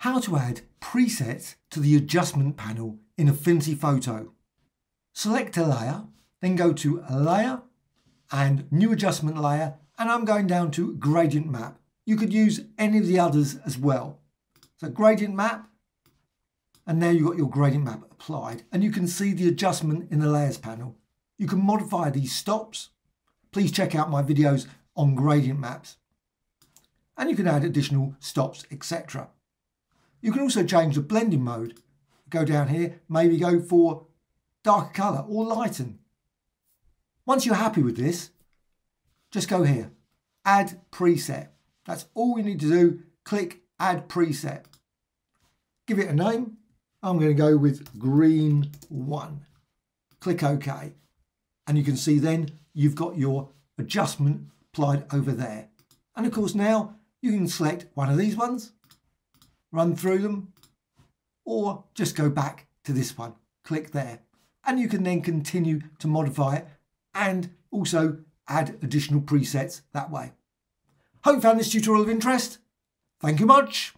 how to add presets to the adjustment panel in Affinity Photo. Select a layer, then go to Layer and New Adjustment Layer, and I'm going down to Gradient Map. You could use any of the others as well. So Gradient Map, and now you've got your gradient map applied, and you can see the adjustment in the Layers panel. You can modify these stops. Please check out my videos on gradient maps. And you can add additional stops, etc. You can also change the blending mode. Go down here, maybe go for darker colour or lighten. Once you're happy with this, just go here, Add Preset. That's all you need to do. Click Add Preset. Give it a name. I'm going to go with Green 1. Click OK. And you can see then you've got your adjustment applied over there. And of course now you can select one of these ones, run through them, or just go back to this one, click there. And you can then continue to modify it and also add additional presets that way. Hope you found this tutorial of interest. Thank you much.